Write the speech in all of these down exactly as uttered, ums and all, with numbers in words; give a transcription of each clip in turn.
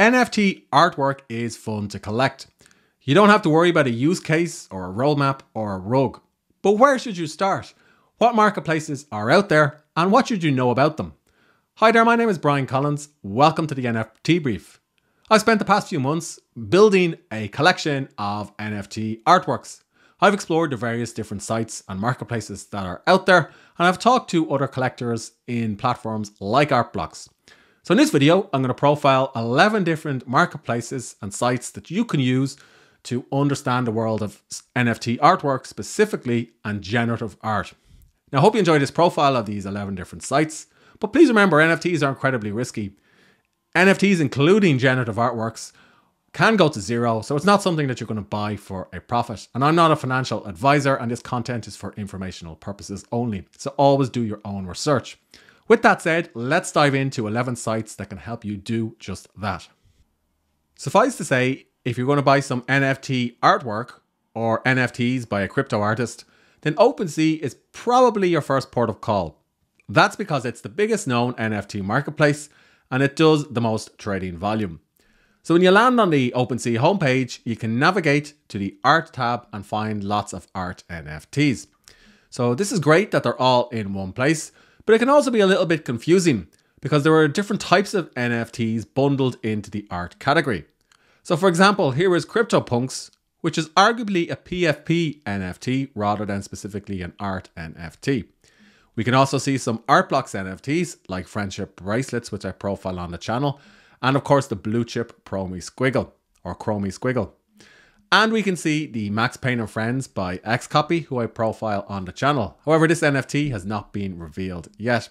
N F T artwork is fun to collect. You don't have to worry about a use case or a roadmap or a rug. But where should you start? What marketplaces are out there and what should you know about them? Hi there, my name is Brian Collins. Welcome to the N F T Brief. I've spent the past few months building a collection of N F T artworks. I've explored the various different sites and marketplaces that are out there, and I've talked to other collectors in platforms like ArtBlocks. So in this video, I'm going to profile eleven different marketplaces and sites that you can use to understand the world of N F T artwork, specifically and generative art. Now, I hope you enjoy this profile of these eleven different sites, but please remember N F Ts are incredibly risky. N F Ts, including generative artworks, can go to zero, so it's not something that you're going to buy for a profit. And I'm not a financial advisor, and this content is for informational purposes only, so always do your own research. With that said, let's dive into eleven sites that can help you do just that. Suffice to say, if you're going to buy some N F T artwork or N F Ts by a crypto artist, then OpenSea is probably your first port of call. That's because it's the biggest known N F T marketplace and it does the most trading volume. So when you land on the OpenSea homepage, you can navigate to the art tab and find lots of art N F Ts. So this is great that they're all in one place, but it can also be a little bit confusing because there are different types of N F Ts bundled into the art category. So for example, here is CryptoPunks, which is arguably a P F P N F T rather than specifically an art N F T. We can also see some ArtBlocks N F Ts like Friendship Bracelets, which I profile on the channel. And of course the blue chip Chromie Squiggle or Chromie Squiggle. And we can see the Max Payne and Friends by XCopy, who I profile on the channel. However, this N F T has not been revealed yet.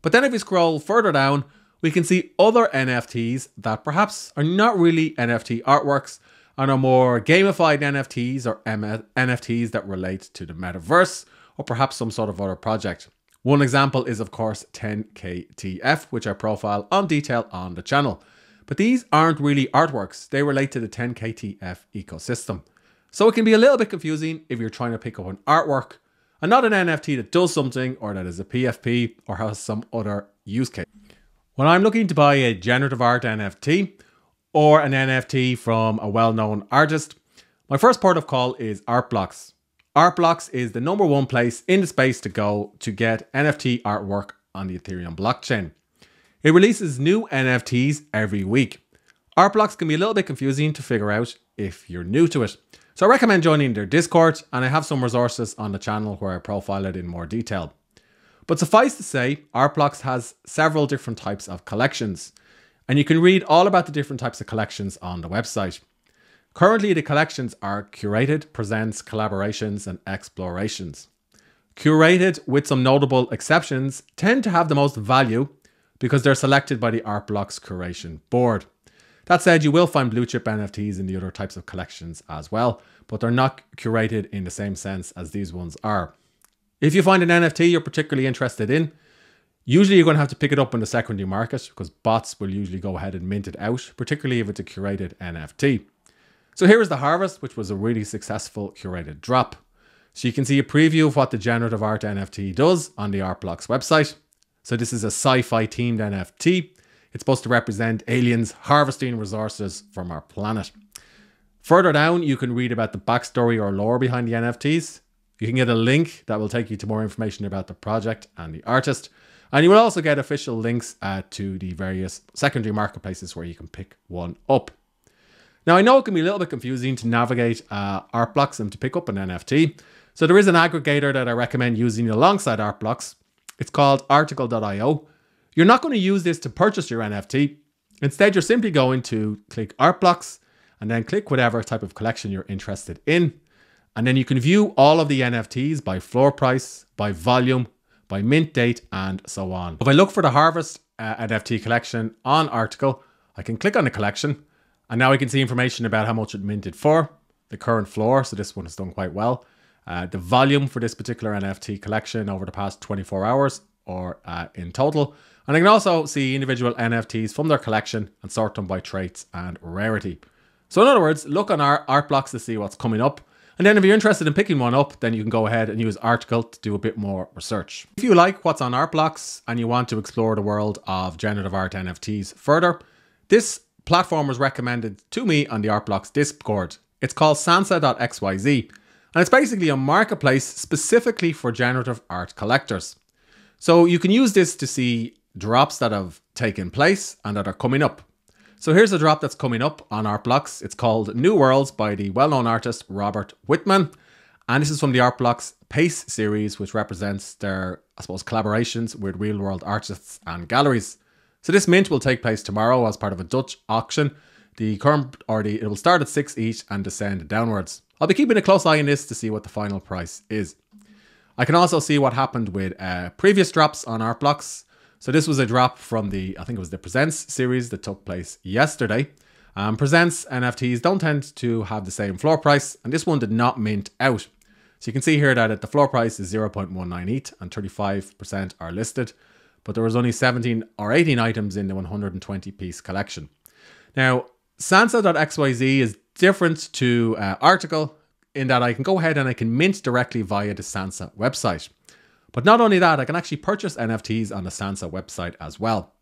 But then if we scroll further down, we can see other N F Ts that perhaps are not really N F T artworks and are more gamified N F Ts or N F Ts that relate to the metaverse or perhaps some sort of other project. One example is of course ten K T F, which I profile on detail on the channel. But these aren't really artworks, they relate to the ten K T F ecosystem. So it can be a little bit confusing if you're trying to pick up an artwork and not an N F T that does something or that is a P F P or has some other use case. When I'm looking to buy a generative art N F T or an N F T from a well-known artist, my first port of call is ArtBlocks. ArtBlocks is the number one place in the space to go to get N F T artwork on the Ethereum blockchain. It releases new N F Ts every week. ArtBlocks can be a little bit confusing to figure out if you're new to it. So I recommend joining their Discord, and I have some resources on the channel where I profile it in more detail. But suffice to say, ArtBlocks has several different types of collections, and you can read all about the different types of collections on the website. Currently, the collections are curated, presents, collaborations, and explorations. Curated, with some notable exceptions, tend to have the most value because they're selected by the ArtBlocks curation board. That said, you will find blue chip N F Ts in the other types of collections as well, but they're not curated in the same sense as these ones are. If you find an N F T you're particularly interested in, usually you're going to have to pick it up in the secondary market because bots will usually go ahead and mint it out, particularly if it's a curated N F T. So here is the Harvest, which was a really successful curated drop. So you can see a preview of what the generative art N F T does on the ArtBlocks website. So this is a sci-fi themed N F T. It's supposed to represent aliens harvesting resources from our planet. Further down, you can read about the backstory or lore behind the N F Ts. You can get a link that will take you to more information about the project and the artist. And you will also get official links uh, to the various secondary marketplaces where you can pick one up. Now, I know it can be a little bit confusing to navigate uh, ArtBlocks and to pick up an N F T. So there is an aggregator that I recommend using alongside ArtBlocks. It's called article dot i o. You're not going to use this to purchase your N F T. Instead, you're simply going to click ArtBlocks and then click whatever type of collection you're interested in. And then you can view all of the N F Ts by floor price, by volume, by mint date, and so on. If I look for the Harvest uh, N F T collection on Article, I can click on the collection and now I can see information about how much it minted for, the current floor, so this one has done quite well. Uh, the volume for this particular N F T collection over the past twenty-four hours or uh, in total. And I can also see individual N F Ts from their collection and sort them by traits and rarity. So in other words, look on our ArtBlocks to see what's coming up. And then if you're interested in picking one up, then you can go ahead and use Article to do a bit more research. If you like what's on ArtBlocks and you want to explore the world of generative art N F Ts further, this platform was recommended to me on the ArtBlocks Discord. It's called sansa dot x y z, and it's basically a marketplace specifically for generative art collectors. So you can use this to see drops that have taken place and that are coming up. So here's a drop that's coming up on ArtBlocks. It's called New Worlds by the well-known artist Robert Whitman. And this is from the ArtBlocks Pace series, which represents their, I suppose, collaborations with real-world artists and galleries. So this mint will take place tomorrow as part of a Dutch auction. The current, or the, it will start at six each and descend downwards. I'll be keeping a close eye on this to see what the final price is. I can also see what happened with uh, previous drops on ArtBlocks. So this was a drop from the, I think it was the Presents series that took place yesterday. Um, Presents N F Ts don't tend to have the same floor price, and this one did not mint out. So you can see here that at the floor price is zero point one nine eight and thirty-five percent are listed, but there was only seventeen or eighteen items in the one hundred twenty piece collection. Now, sansa dot x y z is different to uh, Article in that I can go ahead and I can mint directly via the Sansa website. But not only that, I can actually purchase N F Ts on the Sansa website as well.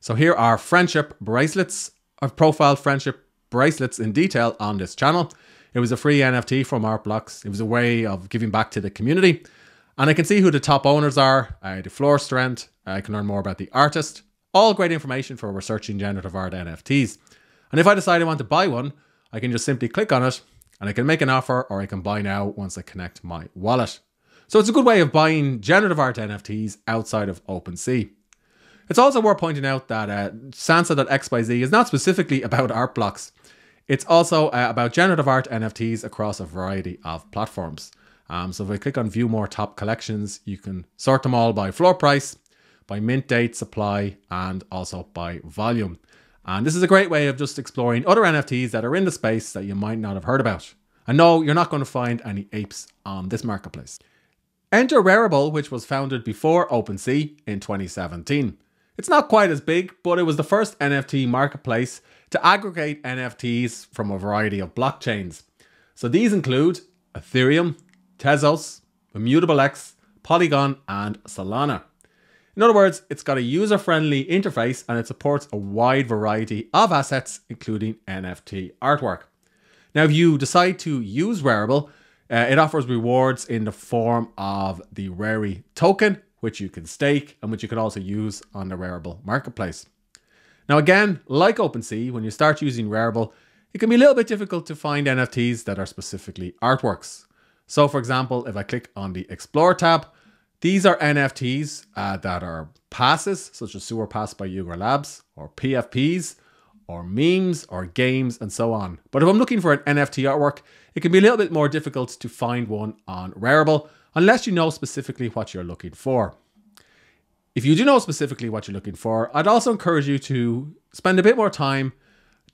So here are Friendship Bracelets. I've profiled Friendship Bracelets in detail on this channel. It was a free N F T from ArtBlocks. It was a way of giving back to the community. And I can see who the top owners are, uh, the floor strength. I can learn more about the artist. All great information for researching generative art N F Ts. And if I decide I want to buy one, I can just simply click on it and I can make an offer, or I can buy now once I connect my wallet. So it's a good way of buying generative art N F Ts outside of OpenSea. It's also worth pointing out that uh, sansa dot x y z is not specifically about ArtBlocks. It's also uh, about generative art N F Ts across a variety of platforms. Um, so if I click on View More Top Collections, you can sort them all by floor price, by mint date, supply, and also by volume. And this is a great way of just exploring other N F Ts that are in the space that you might not have heard about. And no, you're not going to find any apes on this marketplace. Enter Rarible, which was founded before OpenSea in twenty seventeen. It's not quite as big, but it was the first N F T marketplace to aggregate N F Ts from a variety of blockchains. So these include Ethereum, Tezos, ImmutableX, Polygon, and Solana. In other words, it's got a user-friendly interface and it supports a wide variety of assets, including N F T artwork. Now, if you decide to use Rarible, Uh, it offers rewards in the form of the RARI token, which you can stake and which you can also use on the Rarible marketplace. Now again, like OpenSea, when you start using Rarible, it can be a little bit difficult to find N F Ts that are specifically artworks. So for example, if I click on the Explore tab, these are N F Ts uh, that are passes, such as Sewer Pass by Yuga Labs, or P F Ps, or memes, or games, and so on. But if I'm looking for an N F T artwork, it can be a little bit more difficult to find one on Rarible, unless you know specifically what you're looking for. If you do know specifically what you're looking for, I'd also encourage you to spend a bit more time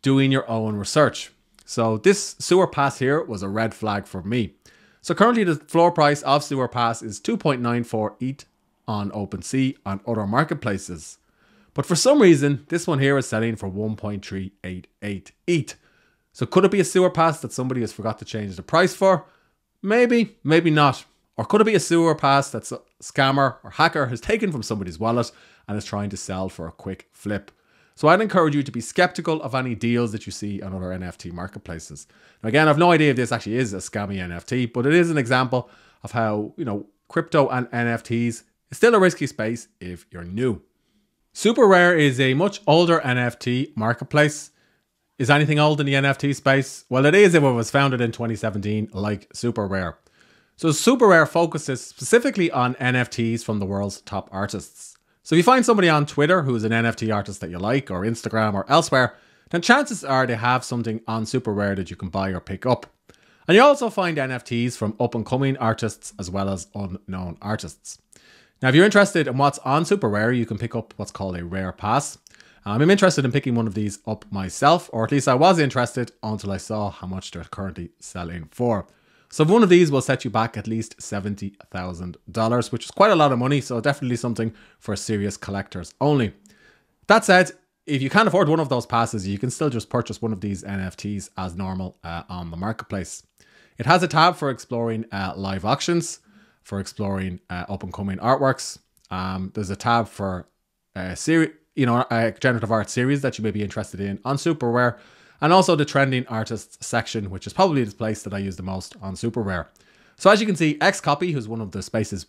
doing your own research. So this Sewer Pass here was a red flag for me. So currently the floor price of Sewer Pass is two point nine four E T H on OpenSea and other marketplaces. But for some reason, this one here is selling for one point three eight eight E T H. So could it be a Sewer Pass that somebody has forgot to change the price for? Maybe, maybe not. Or could it be a Sewer Pass that a scammer or hacker has taken from somebody's wallet and is trying to sell for a quick flip? So I'd encourage you to be skeptical of any deals that you see on other N F T marketplaces. Now again, I've no idea if this actually is a scammy N F T, but it is an example of how, you know, crypto and N F Ts is still a risky space if you're new. SuperRare is a much older N F T marketplace. Is anything old in the N F T space? Well, it is if it was founded in twenty seventeen, like SuperRare. So SuperRare focuses specifically on N F Ts from the world's top artists. So if you find somebody on Twitter who's an N F T artist that you like, or Instagram or elsewhere, then chances are they have something on SuperRare that you can buy or pick up. And you also find N F Ts from up-and-coming artists as well as unknown artists. Now, if you're interested in what's on SuperRare, you can pick up what's called a Rare Pass. Um, I'm interested in picking one of these up myself, or at least I was interested until I saw how much they're currently selling for. So one of these will set you back at least seventy thousand dollars, which is quite a lot of money, so definitely something for serious collectors only. That said, if you can't afford one of those passes, you can still just purchase one of these N F Ts as normal uh, on the marketplace. It has a tab for exploring uh, live auctions, for exploring uh, up-and-coming artworks. Um, there's a tab for uh, seri you know, a generative art series that you may be interested in on SuperRare, and also the trending artists section, which is probably the place that I use the most on SuperRare. So as you can see, XCopy, who's one of the space's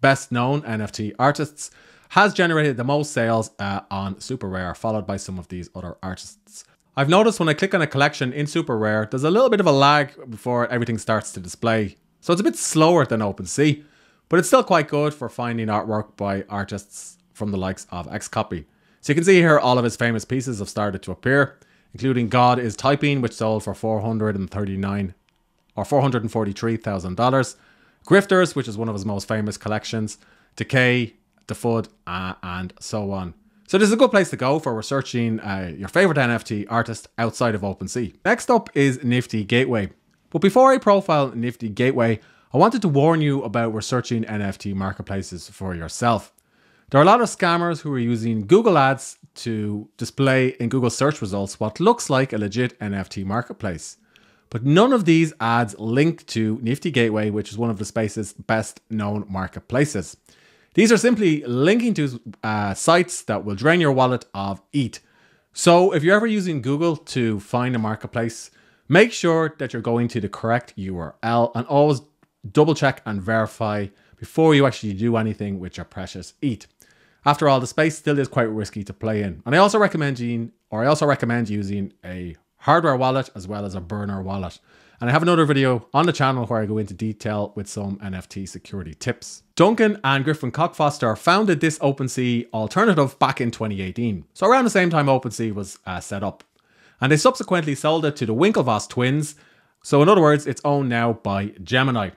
best known N F T artists, has generated the most sales uh, on SuperRare, followed by some of these other artists. I've noticed when I click on a collection in SuperRare, there's a little bit of a lag before everything starts to display. So it's a bit slower than OpenSea, but it's still quite good for finding artwork by artists from the likes of XCopy. So you can see here all of his famous pieces have started to appear, including God is Typing, which sold for four hundred thirty-nine or four hundred forty-three thousand dollars. Grifters, which is one of his most famous collections, Decay, Defud, uh, and so on. So this is a good place to go for researching uh, your favorite N F T artist outside of OpenSea. Next up is Nifty Gateway. But before I profile Nifty Gateway, I wanted to warn you about researching N F T marketplaces for yourself. There are a lot of scammers who are using Google Ads to display in Google search results what looks like a legit N F T marketplace. But none of these ads link to Nifty Gateway, which is one of the space's best known marketplaces. These are simply linking to uh, sites that will drain your wallet of E T H. So if you're ever using Google to find a marketplace, make sure that you're going to the correct U R L and always double check and verify before you actually do anything with your precious E T H. After all, the space still is quite risky to play in. And I also recommend using, or I also recommend using a hardware wallet as well as a burner wallet. And I have another video on the channel where I go into detail with some N F T security tips. Duncan and Griffin Cockfoster founded this OpenSea alternative back in twenty eighteen. So around the same time OpenSea was uh, set up. And they subsequently sold it to the Winklevoss twins. So in other words, it's owned now by Gemini.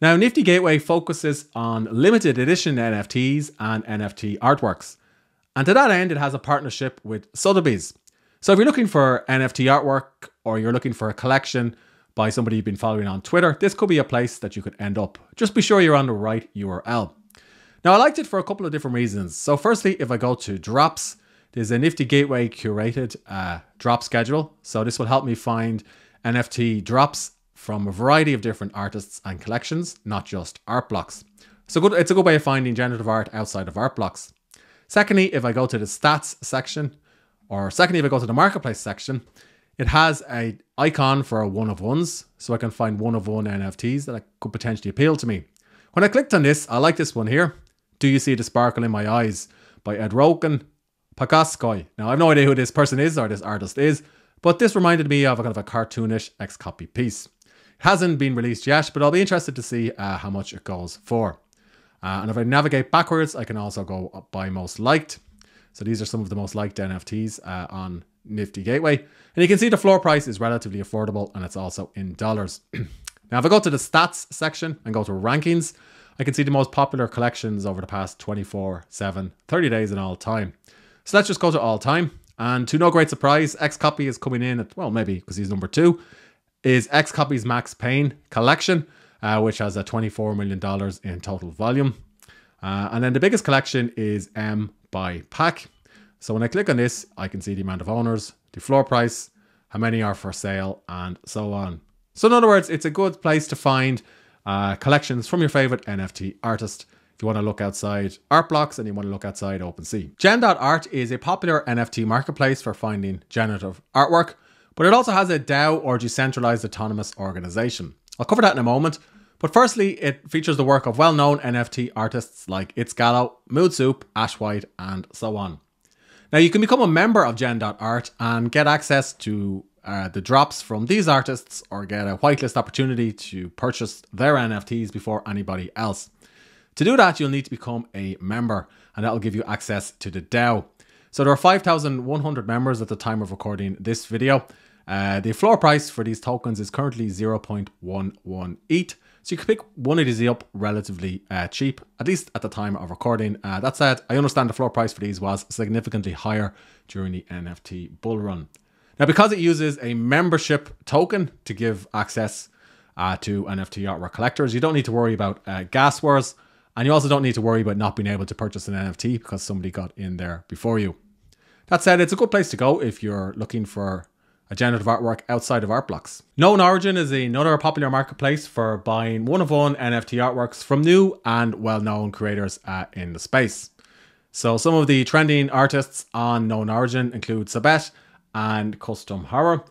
Now, Nifty Gateway focuses on limited edition N F Ts and N F T artworks. And to that end, it has a partnership with Sotheby's. So if you're looking for N F T artwork or you're looking for a collection by somebody you've been following on Twitter, this could be a place that you could end up. Just be sure you're on the right U R L. Now, I liked it for a couple of different reasons. So firstly, if I go to drops, there's a Nifty Gateway curated uh, drop schedule. So this will help me find N F T drops from a variety of different artists and collections, not just ArtBlocks. So good, it's a good way of finding generative art outside of ArtBlocks. Secondly, if I go to the stats section, or secondly, if I go to the marketplace section, it has an icon for a one-of-ones, so I can find one-of-one N F Ts that could potentially appeal to me. When I clicked on this, I like this one here, Do You See the Sparkle in My Eyes by Ed Roken Pakaskoi. Now, I have no idea who this person is or this artist is, but this reminded me of a kind of a cartoonish XCopy piece. It hasn't been released yet, but I'll be interested to see uh, how much it goes for. Uh, and if I navigate backwards, I can also go by most liked. So these are some of the most liked N F Ts uh, on Nifty Gateway. And you can see the floor price is relatively affordable and it's also in dollars. Now, if I go to the stats section and go to rankings, I can see the most popular collections over the past twenty-four, seven, thirty days and all time. So let's just go to all time. And to no great surprise, XCopy is coming in at, well, maybe because he's number two, is XCopy's Max Payne collection, uh, which has a twenty-four million dollars in total volume. Uh, and then the biggest collection is M by Pack. So when I click on this, I can see the amount of owners, the floor price, how many are for sale, and so on. So in other words, it's a good place to find uh, collections from your favorite N F T artist. If you want to look outside ArtBlocks and you want to look outside OpenSea. Gen.art is a popular N F T marketplace for finding generative artwork, but it also has a DAO or decentralized autonomous organization. I'll cover that in a moment. But firstly, it features the work of well-known N F T artists like It's Gallo, Mood Soup, Ash White, and so on. Now, you can become a member of Gen.art and get access to uh, the drops from these artists or get a whitelist opportunity to purchase their N F Ts before anybody else. To do that, you'll need to become a member, and that'll give you access to the DAO. So there are five thousand one hundred members at the time of recording this video. Uh, the floor price for these tokens is currently zero point one one E T H. So you can pick one of these up relatively uh, cheap, at least at the time of recording. Uh, that said, I understand the floor price for these was significantly higher during the N F T bull run. Now, because it uses a membership token to give access uh, to N F T artwork collectors, you don't need to worry about uh, gas wars. And you also don't need to worry about not being able to purchase an N F T because somebody got in there before you. That said, it's a good place to go if you're looking for a generative artwork outside of ArtBlocks. Known Origin is another popular marketplace for buying one-of-one N F T artworks from new and well-known creators uh, in the space. So some of the trending artists on Known Origin include Sabette and Custom Horror.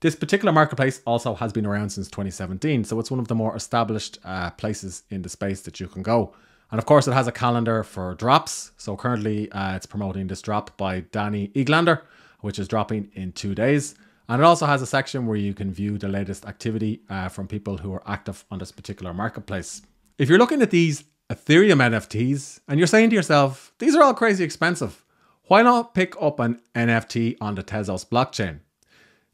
This particular marketplace also has been around since twenty seventeen, so it's one of the more established uh, places in the space that you can go. And of course, it has a calendar for drops. So currently uh, it's promoting this drop by Danny Eglander, which is dropping in two days. And it also has a section where you can view the latest activity uh, from people who are active on this particular marketplace. If you're looking at these Ethereum N F Ts and you're saying to yourself, these are all crazy expensive, why not pick up an N F T on the Tezos blockchain?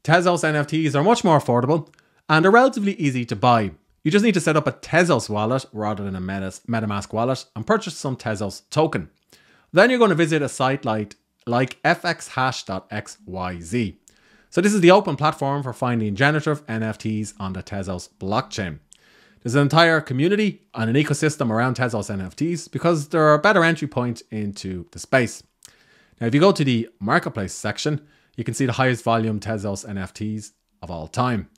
Tezos N F Ts are much more affordable and are relatively easy to buy. You just need to set up a Tezos wallet rather than a MetaMask wallet and purchase some Tezos token. Then you're going to visit a site like, like f x hash dot x y z. So this is the open platform for finding generative N F Ts on the Tezos blockchain. There's an entire community and an ecosystem around Tezos N F Ts because they're a better entry point into the space. Now, if you go to the marketplace section, you can see the highest volume Tezos N F Ts of all time.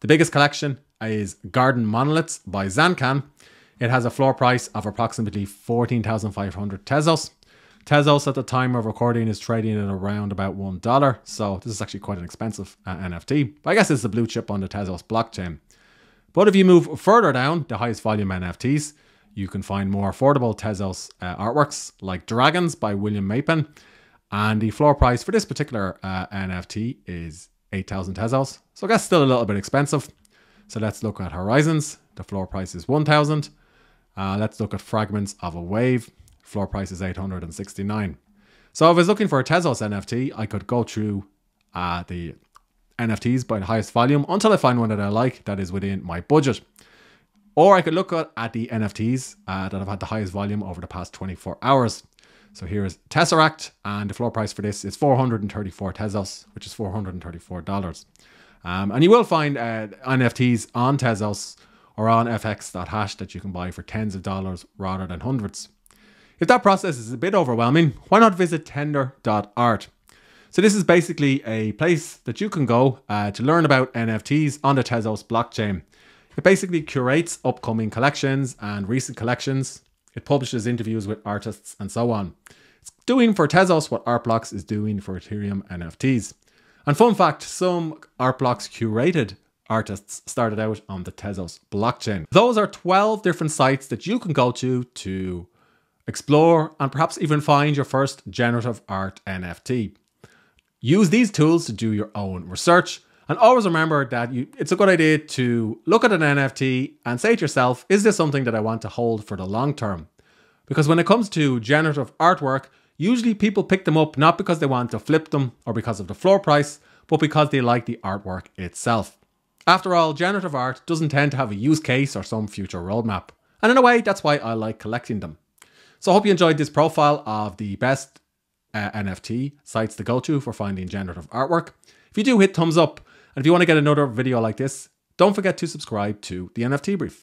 The biggest collection is Garden Monoliths by Zancan. It has a floor price of approximately fourteen thousand five hundred Tezos. Tezos at the time of recording is trading at around about one dollar. So this is actually quite an expensive uh, N F T. But I guess it's the blue chip on the Tezos blockchain. But if you move further down, the highest volume N F Ts, you can find more affordable Tezos uh, artworks like Dragons by William Mapen. And the floor price for this particular uh, N F T is eight thousand Tezos. So that's still a little bit expensive. So let's look at Horizons. The floor price is one thousand. Uh, let's look at Fragments of a Wave. Floor price is eight hundred sixty-nine. So if I was looking for a Tezos N F T, I could go through uh, the N F Ts by the highest volume until I find one that I like that is within my budget. Or I could look at, at the N F Ts uh, that have had the highest volume over the past twenty-four hours. So here is Tesseract, and the floor price for this is four hundred thirty-four Tezos, which is four hundred thirty-four dollars. Um, and you will find uh, N F Ts on Tezos or on f x dot hash that you can buy for tens of dollars rather than hundreds. If that process is a bit overwhelming, why not visit tender dot art? So this is basically a place that you can go uh, to learn about N F Ts on the Tezos blockchain. It basically curates upcoming collections and recent collections. It publishes interviews with artists and so on. It's doing for Tezos what ArtBlocks is doing for Ethereum N F Ts. And fun fact, some ArtBlocks curated artists started out on the Tezos blockchain. Those are twelve different sites that you can go to to explore and perhaps even find your first generative art N F T. Use these tools to do your own research. And always remember that you, it's a good idea to look at an N F T and say to yourself, is this something that I want to hold for the long term? Because when it comes to generative artwork, usually people pick them up not because they want to flip them or because of the floor price, but because they like the artwork itself. After all, generative art doesn't tend to have a use case or some future roadmap. And in a way, that's why I like collecting them. So I hope you enjoyed this profile of the best uh, N F T sites to go to for finding generative artwork. If you do, hit thumbs up. And if you want to get another video like this, don't forget to subscribe to the N F T Brief.